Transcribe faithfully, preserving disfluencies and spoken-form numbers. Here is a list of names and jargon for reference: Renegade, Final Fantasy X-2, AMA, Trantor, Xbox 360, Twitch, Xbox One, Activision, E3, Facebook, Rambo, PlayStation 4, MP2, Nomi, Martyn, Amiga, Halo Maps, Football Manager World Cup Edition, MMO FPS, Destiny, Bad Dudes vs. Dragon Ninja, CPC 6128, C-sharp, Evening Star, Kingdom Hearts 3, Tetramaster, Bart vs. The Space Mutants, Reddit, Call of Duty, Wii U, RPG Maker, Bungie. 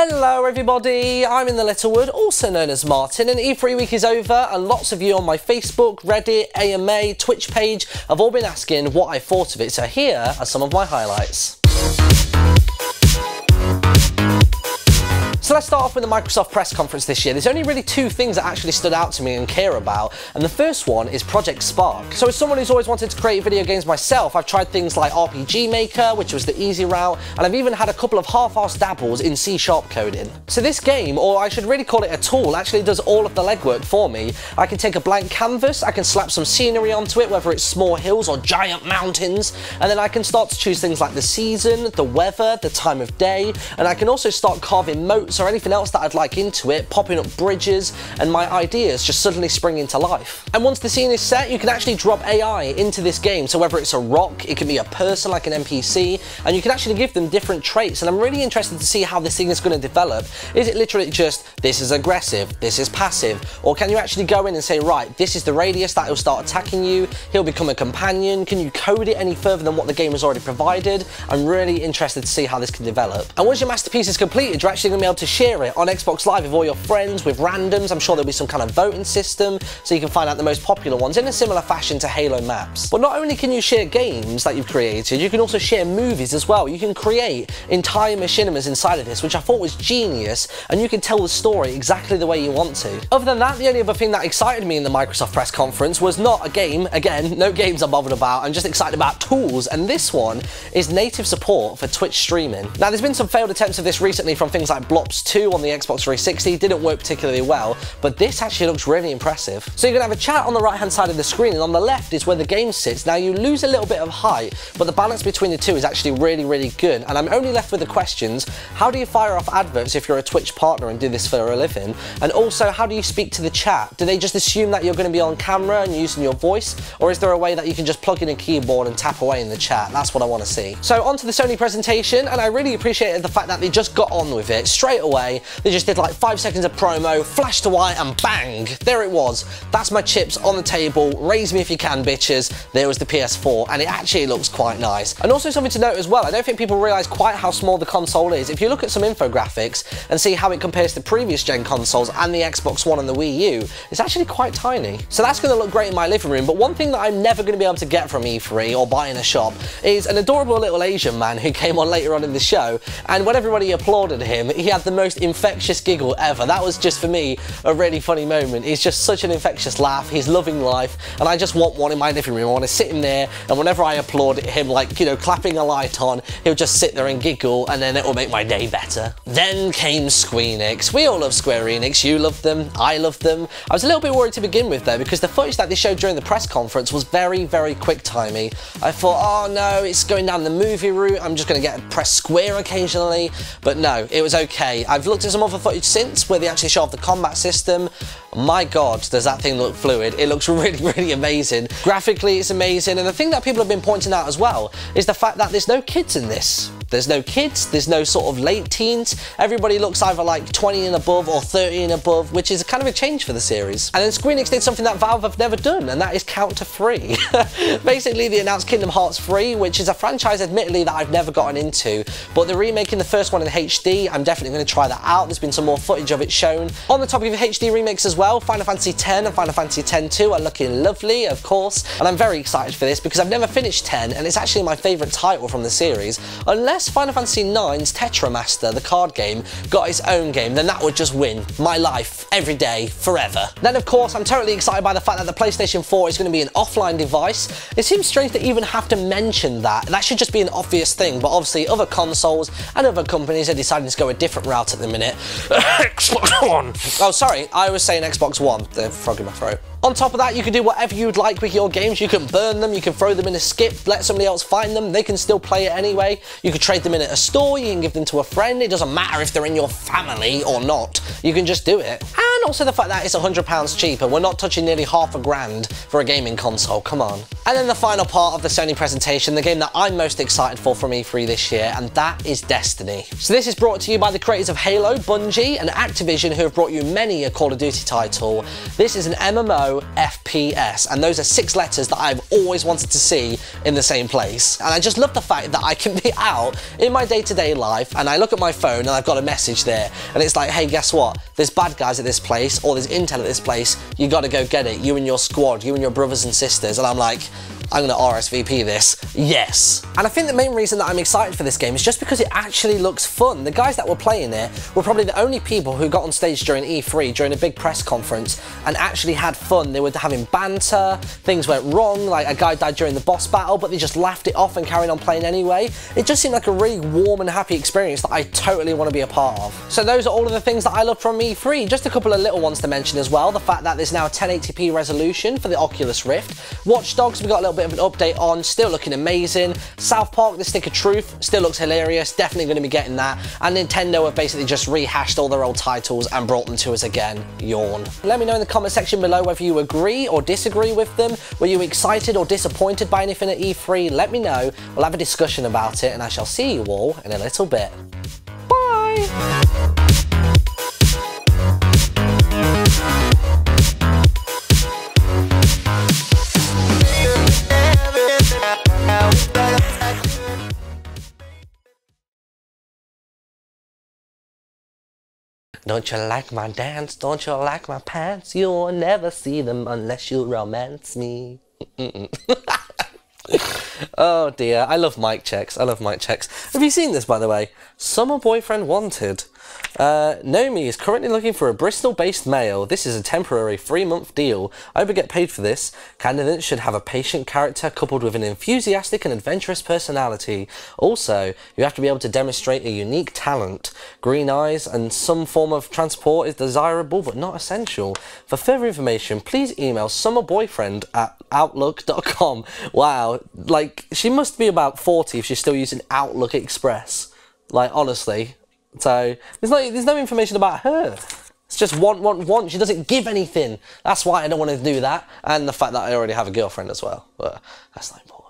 Hello everybody, I'm in the Littlewood, also known as Martin, and E three week is over and lots of you on my Facebook, Reddit, A M A, Twitch page have all been asking what I thought of it, so here are some of my highlights. So let's start off with the Microsoft press conference this year. There's only really two things that actually stood out to me and care about, and the first one is Project Spark. So as someone who's always wanted to create video games myself, I've tried things like R P G Maker, which was the easy route, and I've even had a couple of half-assed dabbles in C sharp coding. So this game, or I should really call it a tool, actually does all of the legwork for me. I can take a blank canvas, I can slap some scenery onto it, whether it's small hills or giant mountains, and then I can start to choose things like the season, the weather, the time of day, and I can also start carving moats or anything else that I'd like into it, popping up bridges, and my ideas just suddenly spring into life. And once the scene is set, you can actually drop A I into this game, so whether it's a rock, it can be a person like an N P C, and you can actually give them different traits, and I'm really interested to see how this thing is going to develop. Is it literally just, this is aggressive, this is passive, or can you actually go in and say, right, this is the radius that he'll start attacking you, he'll become a companion, can you code it any further than what the game has already provided? I'm really interested to see how this can develop. And once your masterpiece is completed, you're actually going to be able to share it on Xbox Live with all your friends, with randoms. I'm sure there'll be some kind of voting system so you can find out the most popular ones in a similar fashion to Halo Maps. But not only can you share games that you've created, you can also share movies as well. You can create entire machinimas inside of this, which I thought was genius, and you can tell the story exactly the way you want to. Other than that, the only other thing that excited me in the Microsoft press conference was not a game. Again, no games I'm bothered about. I'm just excited about tools, and this one is native support for Twitch streaming. Now, there's been some failed attempts of this recently from things like BlobStore two on the Xbox three sixty, didn't work particularly well, but this actually looks really impressive. So you're gonna have a chat on the right hand side of the screen, and on the left is where the game sits. Now, you lose a little bit of height, but the balance between the two is actually really, really good, and I'm only left with the questions: how do you fire off adverts if you're a Twitch partner and do this for a living? And also, how do you speak to the chat? Do they just assume that you're gonna be on camera and using your voice, or is there a way that you can just plug in a keyboard and tap away in the chat? That's what I wanna see. So onto the Sony presentation, and I really appreciated the fact that they just got on with it. Straight away, they just did like five seconds of promo, flash to white, and bang, there it was. That's my chips on the table, raise me if you can, bitches. There was the P S four, and it actually looks quite nice. And also something to note as well, I don't think people realise quite how small the console is. If you look at some infographics and see how it compares to previous gen consoles and the Xbox One and the Wii U, it's actually quite tiny. So that's going to look great in my living room, but one thing that I'm never going to be able to get from E three or buy in a shop is an adorable little Asian man who came on later on in the show, and when everybody applauded him, he He had the most infectious giggle ever. That was just, for me, a really funny moment. He's just such an infectious laugh. He's loving life, and I just want one in my living room. I want to sit him there, and whenever I applaud him, like, you know, clapping a light on, he'll just sit there and giggle, and then it will make my day better. Then came Square Enix. We all love Square Enix. You love them. I love them. I was a little bit worried to begin with, though, because the footage that they showed during the press conference was very, very quick-timey. I thought, oh, no, it's going down the movie route. I'm just going to get press square occasionally, but no, it was okay. Okay, I've looked at some other footage since where they actually show off the combat system. My god, does that thing look fluid. It looks really, really amazing. Graphically, it's amazing, and the thing that people have been pointing out as well is the fact that there's no kids in this. There's no kids, there's no sort of late teens. Everybody looks either like twenty and above or thirty and above, which is kind of a change for the series. And then Square Enix did something that Valve have never done, and that is count to three. Basically, they announced Kingdom Hearts three, which is a franchise, admittedly, that I've never gotten into, but they're remaking the first one in H D. I'm definitely going to try that out. There's been some more footage of it shown. On the topic of H D remakes as well, Final Fantasy X and Final Fantasy X two are looking lovely, of course, and I'm very excited for this because I've never finished ten, and it's actually my favourite title from the series. Unless Final Fantasy nine's Tetramaster, the card game, got its own game, then that would just win my life every day, forever. Then, of course, I'm totally excited by the fact that the PlayStation four is going to be an offline device. It seems strange to even have to mention that. That should just be an obvious thing, but obviously other consoles and other companies are deciding to go a different route at the minute. Xbox One! Oh, sorry, I was saying Xbox One. The frog in my throat. On top of that, you can do whatever you'd like with your games. You can burn them, you can throw them in a skip, let somebody else find them, they can still play it anyway. You can trade them in at a store, you can give them to a friend, it doesn't matter if they're in your family or not, you can just do it. And also the fact that it's one hundred pounds cheaper. We're not touching nearly half a grand for a gaming console, come on. And then the final part of the Sony presentation, the game that I'm most excited for from E three this year, and that is Destiny. So this is brought to you by the creators of Halo, Bungie, and Activision, who have brought you many a Call of Duty title. This is an M M O F P S, and those are six letters that I've always wanted to see in the same place. And I just love the fact that I can be out in my day-to-day life, and I look at my phone and I've got a message there, and it's like, hey, guess what? There's bad guys at this place, or there's intel at this place, you gotta go get it, you and your squad, you and your brothers and sisters, and I'm like, I'm gonna R S V P this, yes. And I think the main reason that I'm excited for this game is just because it actually looks fun. The guys that were playing it were probably the only people who got on stage during E three, during a big press conference, and actually had fun. They were having banter, things went wrong, like a guy died during the boss battle, but they just laughed it off and carried on playing anyway. It just seemed like a really warm and happy experience that I totally wanna be a part of. So those are all of the things that I love from E three. Just a couple of little ones to mention as well. The fact that there's now a ten eighty p resolution for the Oculus Rift. Watch Dogs, we got a little bit of an update on, still looking amazing. South Park: The Stick of Truth still looks hilarious, definitely going to be getting that. And Nintendo have basically just rehashed all their old titles and brought them to us again. Yawn. Let me know in the comment section below whether you agree or disagree with them. Were you excited or disappointed by anything at E three? Let me know. We'll have a discussion about it, and I shall see you all in a little bit. Bye! Don't you like my dance? Don't you like my pants? You'll never see them unless you romance me. Oh dear, I love mic checks. I love mic checks. Have you seen this, by the way? Summer boyfriend wanted. Uh, Nomi is currently looking for a Bristol-based male. This is a temporary three-month deal. I hope we get paid for this. Candidates should have a patient character coupled with an enthusiastic and adventurous personality. Also, you have to be able to demonstrate a unique talent. Green eyes and some form of transport is desirable but not essential. For further information, please email summerboyfriend at outlook dot com. Wow, like, she must be about forty if she's still using Outlook Express. Like, honestly. So there's no there's no information about her. It's just want, want, want. She doesn't give anything. That's why I don't want to do that. And the fact that I already have a girlfriend as well. But that's not important.